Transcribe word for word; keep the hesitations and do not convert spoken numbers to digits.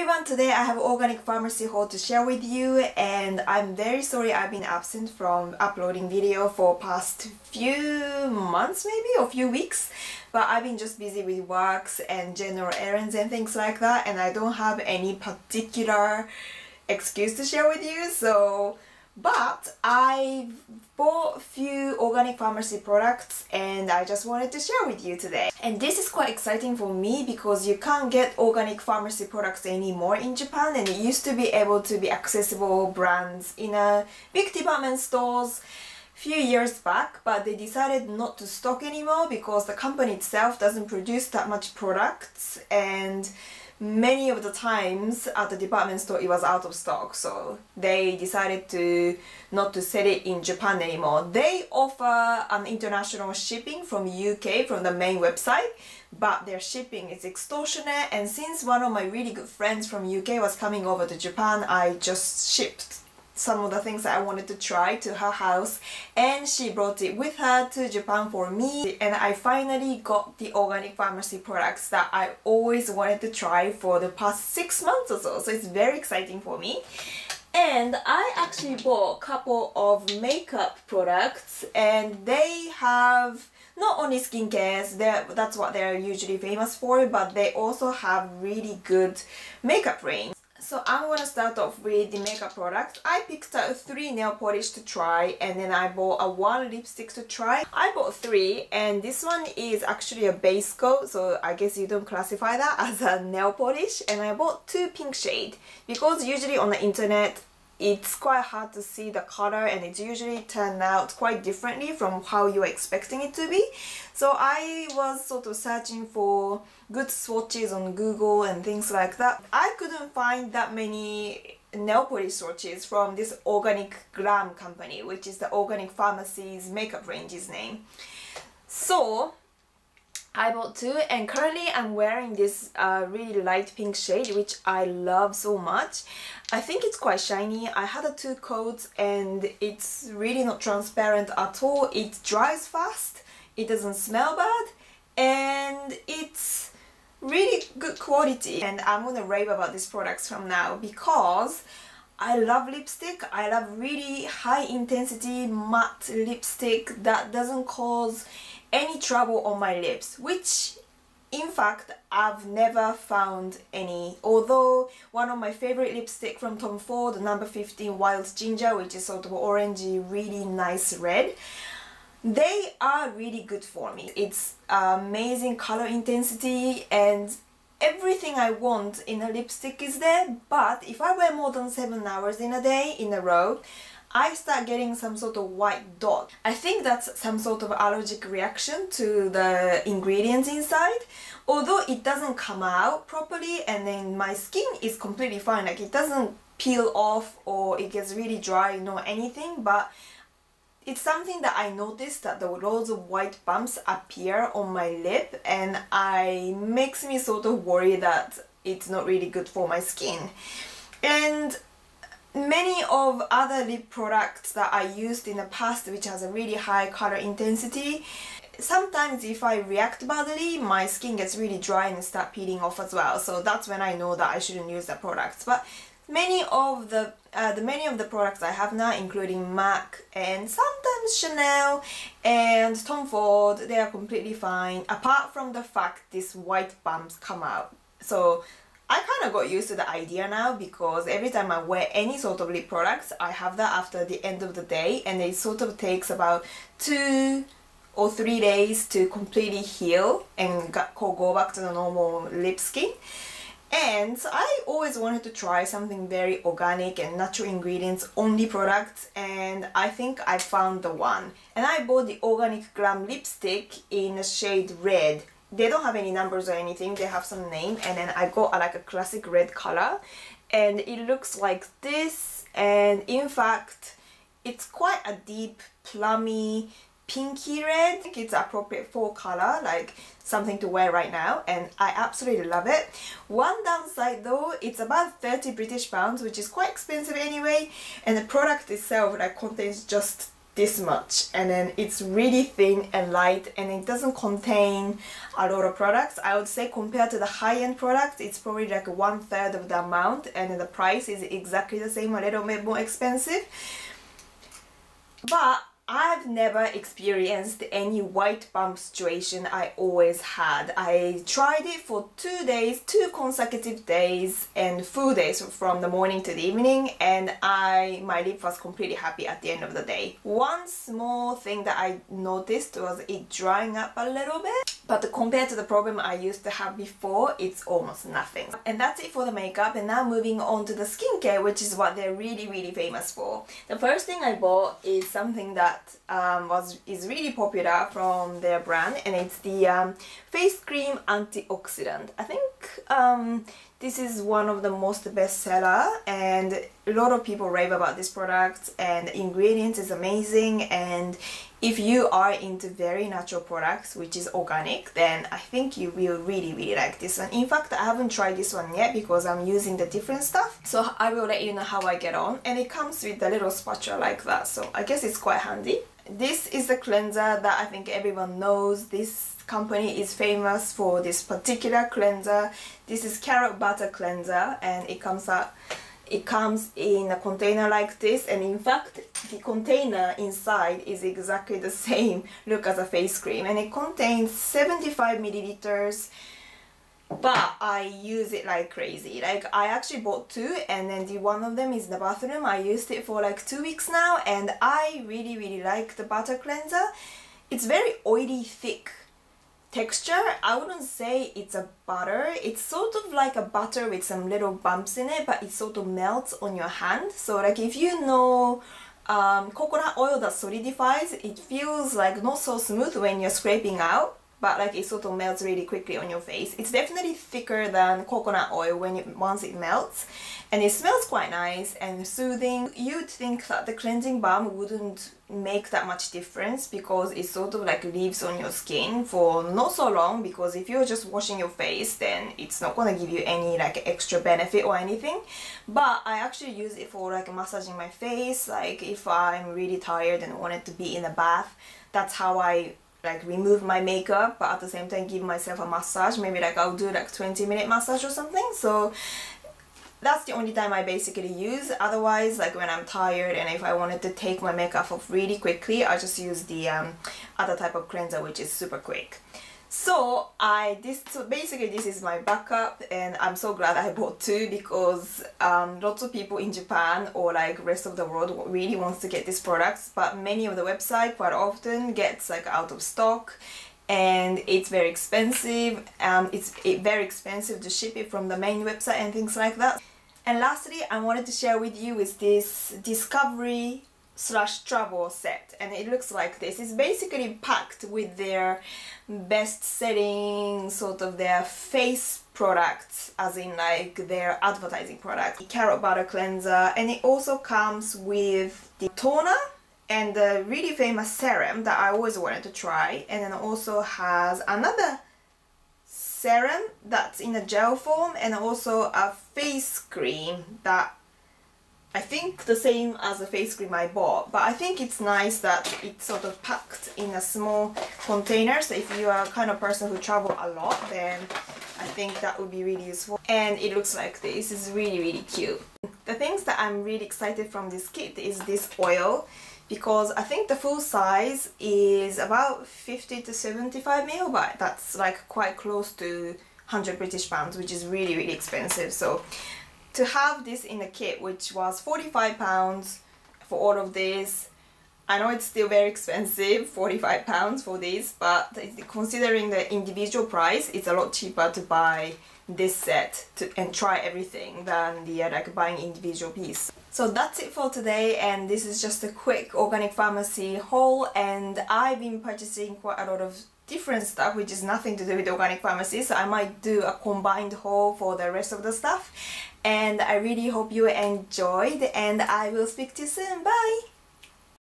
everyone, today I have Organic Pharmacy haul to share with you, and I'm very sorry I've been absent from uploading video for past few months maybe or few weeks, but I've been just busy with works and general errands and things like that, and I don't have any particular excuse to share with you. So but I bought few Organic Pharmacy products and I just wanted to share with you today. And this is quite exciting for me because you can't get Organic Pharmacy products anymore in Japan, and it used to be able to be accessible brands in a big department stores few years back, but they decided not to stock anymore because the company itself doesn't produce that much products, and many of the times at the department store it was out of stock, so they decided to not to sell it in Japan anymore. They offer an international shipping from U K from the main website, but their shipping is extortionate, and since one of my really good friends from U K was coming over to Japan, I just shipped some of the things that I wanted to try to her house, and she brought it with her to Japan for me, and I finally got the Organic Pharmacy products that I always wanted to try for the past six months or so. So it's very exciting for me. And I actually bought a couple of makeup products, and they have not only skincares, that's what they're usually famous for, but they also have really good makeup range. So I'm going to start off with the makeup products. I picked out three nail polish to try, and then I bought a one lipstick to try. I bought three, and this one is actually a base coat, so I guess you don't classify that as a nail polish. And I bought two pink shade because usually on the internet it's quite hard to see the color, and it's usually turned out quite differently from how you're expecting it to be. So I was sort of searching for good swatches on Google and things like that. I couldn't find that many nail polish swatches from this Organic Glam company, which is the Organic Pharmacy's makeup range's name. So I bought two, and currently I'm wearing this uh, really light pink shade which I love so much. I think it's quite shiny. I had a two coats and it's really not transparent at all. It dries fast, it doesn't smell bad, and it's really good quality. And I'm gonna rave about these products from now because I love lipstick. I love really high intensity matte lipstick that doesn't cause any trouble on my lips, which in fact I've never found any, although one of my favorite lipstick from Tom Ford, number fifteen Wild Ginger, which is sort of orangey really nice red, they are really good for me. It's amazing color intensity and everything I want in a lipstick is there, but if I wear more than seven hours in a day in a row, I start getting some sort of white dot. I think that's some sort of allergic reaction to the ingredients inside, although it doesn't come out properly, and then my skin is completely fine, like it doesn't peel off or it gets really dry, no anything, but it's something that I noticed that the loads of white bumps appear on my lip, and I makes me sort of worry that it's not really good for my skin. And many of other lip products that I used in the past which has a really high color intensity, sometimes if I react badly my skin gets really dry and start peeling off as well, so that's when I know that I shouldn't use the products. But many of the uh, the many of the products I have now, including MAC and sometimes Chanel and Tom Ford, they are completely fine apart from the fact these white bumps come out. So I kind of got used to the idea now because every time I wear any sort of lip products, I have that after the end of the day, and it sort of takes about two or three days to completely heal and go back to the normal lip skin. And so I always wanted to try something very organic and natural ingredients only products, and I think I found the one. And I bought the Organic Glam lipstick in the shade red. They don't have any numbers or anything, they have some name, and then I got a, like a classic red color, and it looks like this, and in fact it's quite a deep plummy pinky red. I think it's appropriate for color, like something to wear right now, and I absolutely love it. One downside though, it's about thirty British pounds, which is quite expensive anyway, and the product itself like contains just this much, and then it's really thin and light, and it doesn't contain a lot of products. I would say compared to the high-end products, it's probably like one third of the amount, and then the price is exactly the same, a little bit more expensive. But I've never experienced any white bump situation. I always had. I tried it for two days, two consecutive days, and full days from the morning to the evening, and I my lip was completely happy at the end of the day. One small thing that I noticed was it drying up a little bit, but compared to the problem I used to have before, it's almost nothing. And that's it for the makeup, and now moving on to the skincare, which is what they're really, really famous for. The first thing I bought is something that Um, was is really popular from their brand, and it's the um, face cream antioxidant. I think um, this is one of the most best seller, and a lot of people rave about this product, and the ingredients is amazing. And if you are into very natural products, which is organic, then I think you will really, really like this one. In fact, I haven't tried this one yet because I'm using the different stuff, so I will let you know how I get on. And it comes with a little spatula like that, so I guess it's quite handy. This is the cleanser that I think everyone knows. This company is famous for this particular cleanser. This is Carrot Butter Cleanser, and it comes out It comes in a container like this, and in fact the container inside is exactly the same look as a face cream, and it contains seventy-five milliliters, but I use it like crazy. Like, I actually bought two, and then the one of them is in the bathroom. I used it for like two weeks now, and I really, really like the butter cleanser. It's very oily, thick texture. I wouldn't say it's a butter. It's sort of like a butter with some little bumps in it, but it sort of melts on your hand. So like, if you know um, coconut oil that solidifies, it feels like not so smooth when you're scraping out, but like it sort of melts really quickly on your face. It's definitely thicker than coconut oil when it, once it melts, and it smells quite nice and soothing. You'd think that the cleansing balm wouldn't make that much difference because it sort of like leaves on your skin for not so long, because if you're just washing your face, then it's not gonna give you any like extra benefit or anything. But I actually use it for like massaging my face, like if I'm really tired and wanted to be in a bath, that's how I like remove my makeup, but at the same time give myself a massage. Maybe like I'll do like twenty minute massage or something. So that's the only time I basically use. Otherwise, like when I'm tired and if I wanted to take my makeup off really quickly, I just use the um, other type of cleanser, which is super quick. So I this so basically this is my backup, and I'm so glad I bought two, because um, lots of people in Japan or like rest of the world really wants to get these products, but many of the website quite often gets like out of stock, and it's very expensive. Um, it's it, very expensive to ship it from the main website and things like that. And lastly, I wanted to share with you is this discovery slash travel set, and it looks like this. It's basically packed with their best-selling sort of their face products, as in like their advertising products. The Carrot Butter Cleanser, and it also comes with the toner and the really famous serum that I always wanted to try, and then also has another serum that's in a gel form, and also a face cream that I think the same as the face cream I bought, but I think it's nice that it's sort of packed in a small container. So if you are the kind of person who travel a lot, then I think that would be really useful. And it looks like this. It's really, really cute. The things that I'm really excited from this kit is this oil, because I think the full size is about fifty to seventy-five mil, but that's like quite close to one hundred British pounds, which is really, really expensive. So to have this in a kit, which was forty-five pounds for all of this, I know it's still very expensive, forty-five pounds for this, but considering the individual price, it's a lot cheaper to buy this set to, and try everything than the uh, like buying individual piece. So that's it for today, and this is just a quick Organic Pharmacy haul, and I've been purchasing quite a lot of different stuff which is nothing to do with Organic Pharmacy, so I might do a combined haul for the rest of the stuff. And I really hope you enjoyed, and I will speak to you soon. Bye!